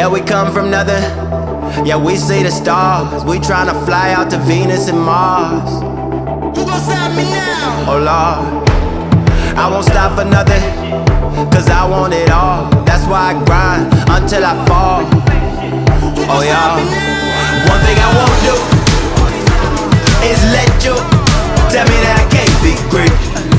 Yeah, we come from nothing. Yeah, we see the stars. We tryna fly out to Venus and Mars. Who gon' stop me now? Oh Lord, I won't stop for nothing, cause I want it all. That's why I grind until I fall. Oh yeah. One thing I won't do is let you tell me that I can't be great.